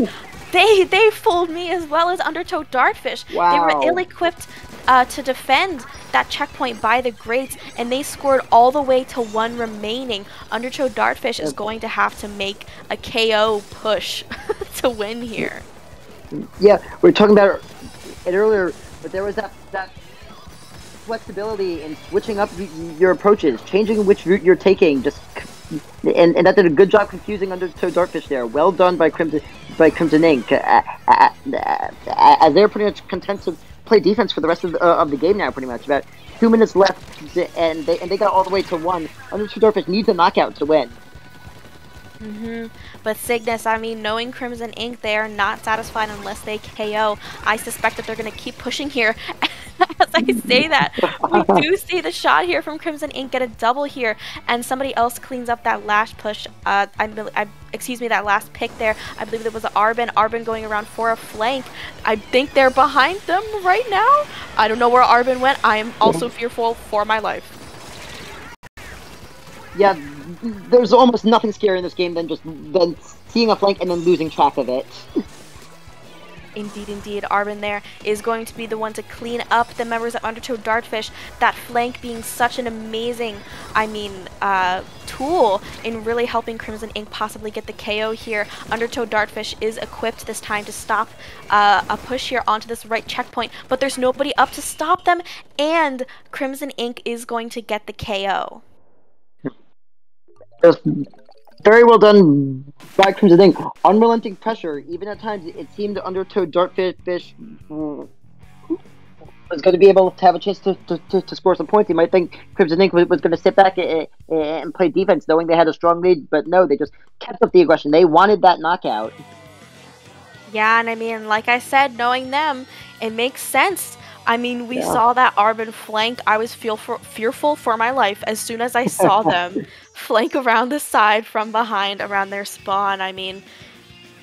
they fooled me as well as Undertow Darkfish. Wow. They were ill-equipped to defend that checkpoint by the grates, and they scored all the way to one remaining. Undertow Darkfish is going to have to make a KO push to win here. Yeah, we were talking about it earlier, but there was that flexibility in switching up your approaches, changing which route you're taking, just and that did a good job confusing Undertow Darkfish there. Well done by Crimson Inc. As they're pretty much content to play defense for the rest of the game now, pretty much. About 2 minutes left, and they got all the way to one. Undertow Darkfish needs a knockout to win. But Cygnus, I mean, knowing Crimson Ink, they are not satisfied unless they KO. I suspect that they're going to keep pushing here. As I say that, we do see the shot here from Crimson Ink, get a double here, and somebody else cleans up that last push. That last pick there. I believe it was Arbin. Arbin going around for a flank. I think they're behind them right now. I don't know where Arbin went. I am also fearful for my life. Yeah, there's almost nothing scarier in this game than just seeing a flank and then losing track of it. Indeed, indeed. Arbin there is going to be the one to clean up the members of Undertow Dartfish. That flank being such an amazing, tool in really helping Crimson Ink possibly get the KO here. Undertow Dartfish is equipped this time to stop a push here onto this right checkpoint, but there's nobody up to stop them, and Crimson Ink is going to get the KO. Very well done by Crimson Ink. Unrelenting pressure. Even at times, it seemed Undertow Dartfish was going to be able to have a chance to score some points. You might think Crimson Ink was going to sit back and play defense, knowing they had a strong lead. But no, they just kept up the aggression. They wanted that knockout. Yeah, and I mean, like I said, knowing them, it makes sense. I mean, we saw that Arbin flank. I was fearful for my life as soon as I saw them flank around the side from behind around their spawn. I mean,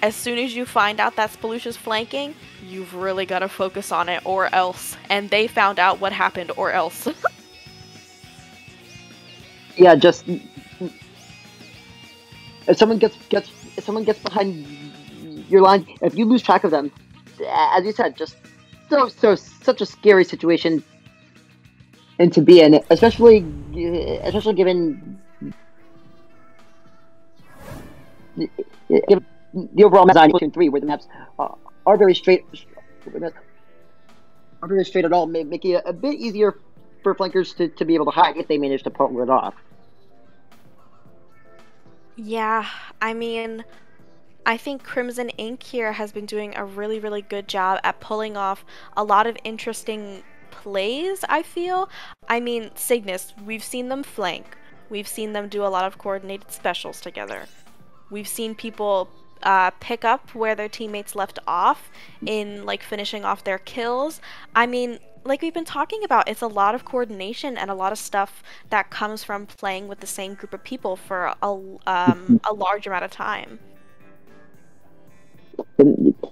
as soon as you find out that Speloosh's flanking, you've really got to focus on it or else. And they found out what happened or else. Yeah, just... If someone gets behind your line, if you lose track of them, as you said, just... So such a scary situation and to be in, especially given the overall map design in 3, where the maps are very straight, at all, making it a bit easier for flankers to be able to hide if they manage to pull it off. Yeah, I mean, I think Crimson Ink here has been doing a really, really good job at pulling off a lot of interesting plays, I feel. I mean, Cygnus, we've seen them flank. We've seen them do a lot of coordinated specials together. We've seen people pick up where their teammates left off in, like, finishing off their kills. I mean, like we've been talking about, it's a lot of coordination and a lot of stuff that comes from playing with the same group of people for a large amount of time.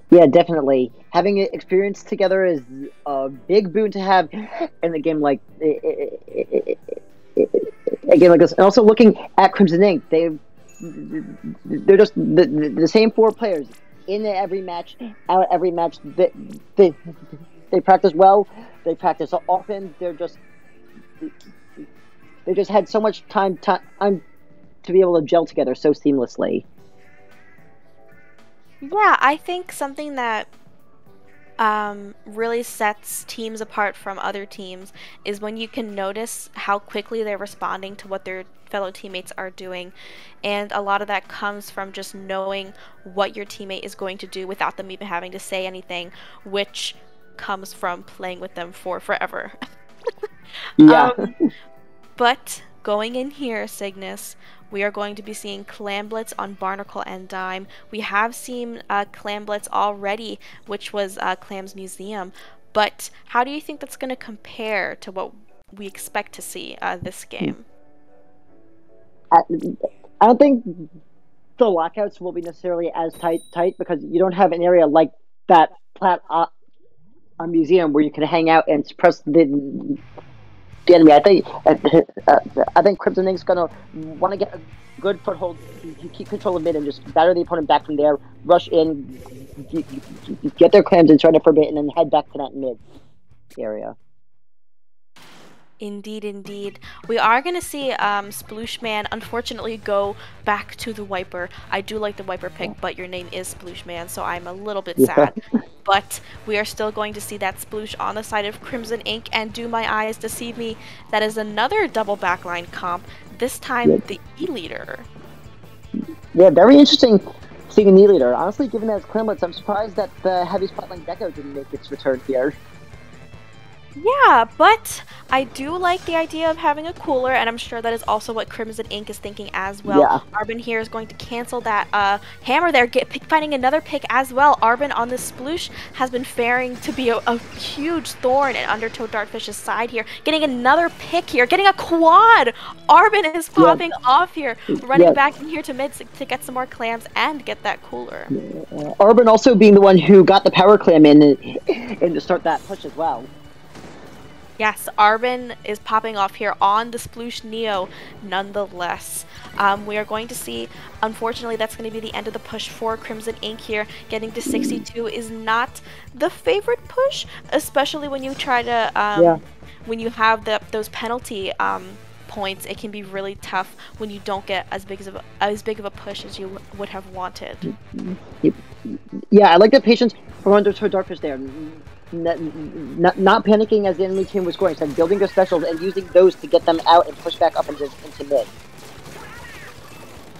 Yeah, definitely. Having experience together is a big boon to have in a game like this. And also looking at Crimson Ink, they're just the same 4 players in every match, out every match. They practice well. They practice often. They just had so much time to be able to gel together so seamlessly. Yeah, I think something that really sets teams apart from other teams is when you can notice how quickly they're responding to what their fellow teammates are doing. And a lot of that comes from just knowing what your teammate is going to do without them even having to say anything, which comes from playing with them for forever. Yeah. But going in here, Cygnus, we are going to be seeing Clamblitz on Barnacle and Dime. We have seen Clamblitz already, which was Clam's Museum. But how do you think that's going to compare to what we expect to see this game? I don't think the lockouts will be necessarily as tight because you don't have an area like that a museum where you can hang out and suppress the enemy. I think Crimson Ink's gonna want to get a good foothold, keep control of mid, and just batter the opponent back from there. Rush in, get their clams and try to forbid, and then head back to that mid area. Indeed, indeed. We are going to see Splooshman, unfortunately, go back to the Wiper. I do like the Wiper pick, but your name is Splooshman, so I'm a little bit sad. But we are still going to see that Sploosh on the side of Crimson Ink, and do my eyes deceive me? That is another double backline comp, this time the E-Leader. Yeah, very interesting seeing an E-Leader. Honestly, given that it's Clamblitz, I'm surprised that the heavy spotlight Deco didn't make its return here. Yeah, but I do like the idea of having a cooler, and I'm sure that is also what Crimson Ink is thinking as well. Yeah. Arbonn here is going to cancel that hammer there, finding another pick as well. Arbonn on this Sploosh has been faring to be a huge thorn in Undertow Dartfish's side here. Getting another pick here, getting a quad! Arbonn is popping off here, running back in here to mid to get some more clams and get that cooler. Arbonn also being the one who got the power clam in and to start that push as well. Yes, Arbonn is popping off here on the Sploosh Neo nonetheless. We are going to see, unfortunately, that's going to be the end of the push for Crimson Ink here. Getting to 62 is not the favorite push, especially when you try to, when you have those penalty points. It can be really tough when you don't get as big of a push as you would have wanted. Yeah, I like the patience for Undertow Dartfish there. Not panicking as the enemy team was scoring, so building their specials and using those to get them out and push back up into mid.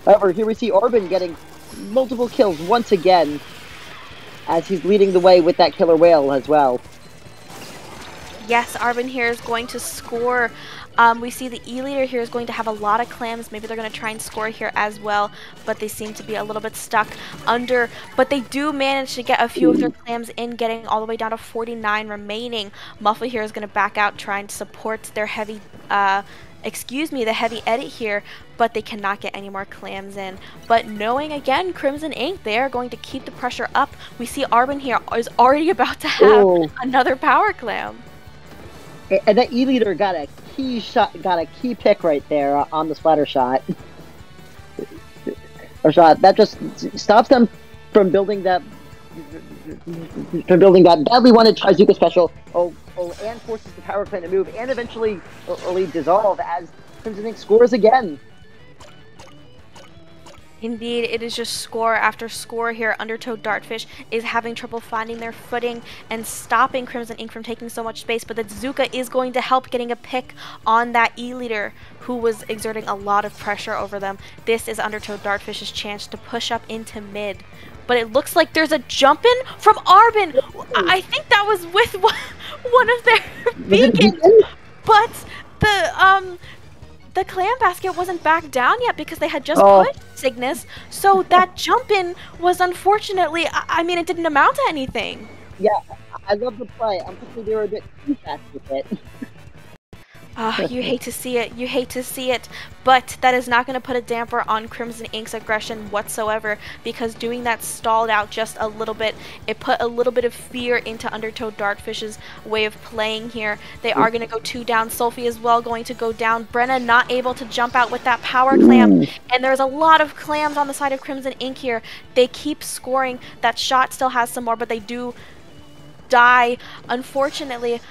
However, here we see Arbonn getting multiple kills once again, as he's leading the way with that killer whale as well. Yes, Arbonn here is going to score. We see the E-leader here is going to have a lot of clams. Maybe they're going to try and score here as well, but they seem to be a little bit stuck under. But they do manage to get a few of their clams in, getting all the way down to 49 remaining. Muffle here is going to back out, trying to support their heavy, the heavy edit here, but they cannot get any more clams in. But knowing again, Crimson Ink, they are going to keep the pressure up. We see Arbonn here is already about to have another power clam. And that E-leader got a key shot, got a key pick right there on the splatter shot. Or shot that just stops them from building that badly wanted Trizuka special. And forces the power clan to move and eventually dissolve as Crimson Ink scores again. Indeed, it is just score after score here. Undertow Dartfish is having trouble finding their footing and stopping Crimson Ink from taking so much space, but the Tzuka is going to help, getting a pick on that E-leader who was exerting a lot of pressure over them. This is Undertow Dartfish's chance to push up into mid, but it looks like there's a jump in from Arbonn. I think that was with one of their beacons, but the clam basket wasn't back down yet because they had just pushed Cygnus, so that jump in was unfortunately, I mean, it didn't amount to anything. Yeah, I love the play. Unfortunately, they were a bit too fast with it. You hate to see it. You hate to see it, but that is not going to put a damper on Crimson Ink's aggression whatsoever, because doing that stalled out just a little bit. It put a little bit of fear into Undertow Dartfish's way of playing here. They are going to go two down. Sophie as well going to go down. Brenna not able to jump out with that power clam, and there's a lot of clams on the side of Crimson Ink here. They keep scoring. That shot still has some more, but they do die, unfortunately.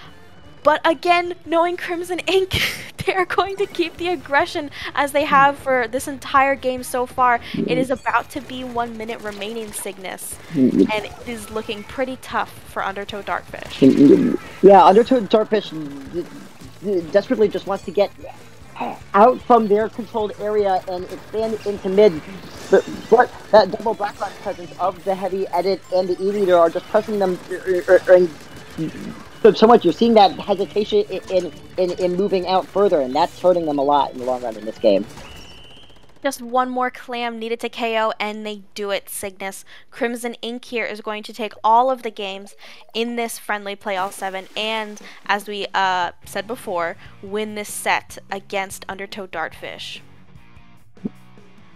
But again, knowing Crimson Ink, they are going to keep the aggression as they have for this entire game so far. It is about to be 1 minute remaining, Cygnus, and it is looking pretty tough for Undertow Dartfish. Yeah, Undertow Dartfish desperately just wants to get out from their controlled area and expand into mid, but that double black box presence of the heavy edit and the E-leader are just pressing them so much. You're seeing that hesitation in moving out further, and that's hurting them a lot in the long run in this game. Just one more clam needed to KO, and they do it, Cygnus. Crimson Ink here is going to take all of the games in this friendly play all seven, and as we said before, win this set against Undertow Dartfish.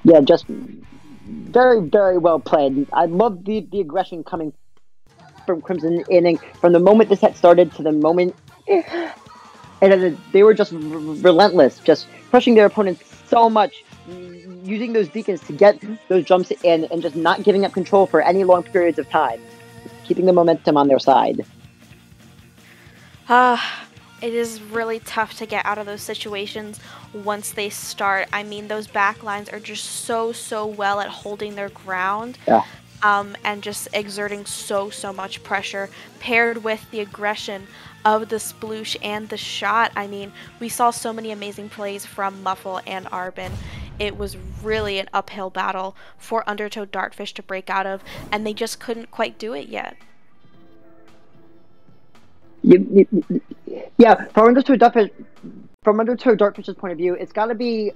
Yeah, just very, very well played. I love the aggression coming from Crimson Ink from the moment this set started to the moment, and they were just relentless, just crushing their opponents so much, using those beacons to get those jumps in and just not giving up control for any long periods of time, keeping the momentum on their side. It is really tough to get out of those situations once they start. I mean, those back lines are just so well at holding their ground. Yeah. And just exerting so much pressure, paired with the aggression of the Sploosh and the shot. I mean, we saw so many amazing plays from Muffle and Arbonn. It was really an uphill battle for Undertow Dartfish to break out of, and they just couldn't quite do it yet. Yeah, from under two darkfish's point of view, it's got to be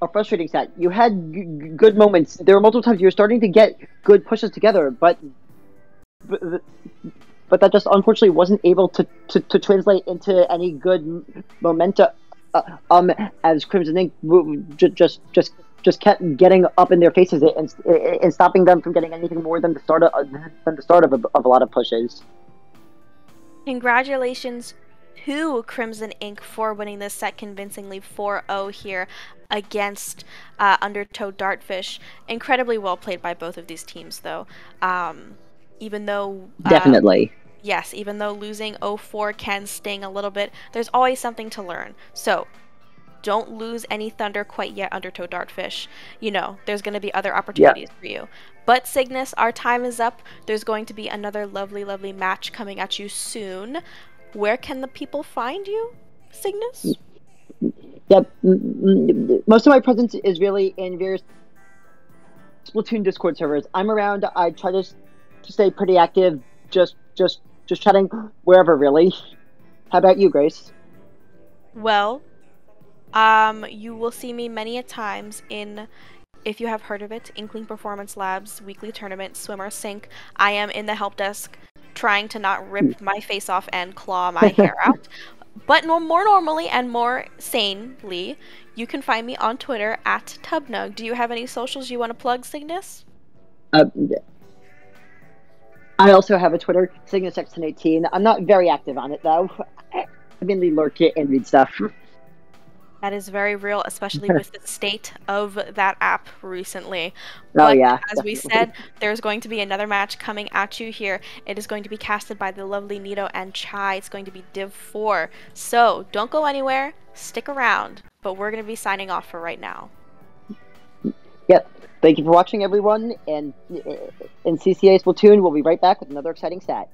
a frustrating set. You had good moments. There were multiple times you were starting to get good pushes together, but that just unfortunately wasn't able to translate into any good momentum. As Crimson Ink just kept getting up in their faces and stopping them from getting anything more than the start of a lot of pushes. Congratulations to Crimson Ink for winning this set convincingly 4-0 here against Undertow Dartfish. Incredibly well played by both of these teams, though. Even though definitely. Yes, even though losing 0-4 can sting a little bit, there's always something to learn. So, don't lose any thunder quite yet, Undertow Dartfish. You know, there's going to be other opportunities for you. But Cygnus, our time is up. There's going to be another lovely, lovely match coming at you soon. Where can the people find you, Cygnus? Yep. Most of my presence is really in various Splatoon Discord servers. I'm around. I try to stay pretty active, just chatting wherever, really. How about you, Grace? Well, you will see me many a times in, if you have heard of it, Inkling Performance Labs weekly tournament, Swimmer Sync. I am in the help desk trying to not rip my face off and claw my hair out. But more normally and more sanely, you can find me on Twitter at Tubnug. Do you have any socials you want to plug, Cygnus? I also have a Twitter, CygnusX1018. I'm not very active on it, though. I mainly lurk it and read stuff. That is very real, especially with the state of that app recently. But as we said, there's going to be another match coming at you here. It is going to be casted by the lovely Nito and Chai. It's going to be Div 4. So don't go anywhere. Stick around. But we're going to be signing off for right now. Yep. Thank you for watching, everyone, and in CCA Splatoon, we'll be right back with another exciting stat.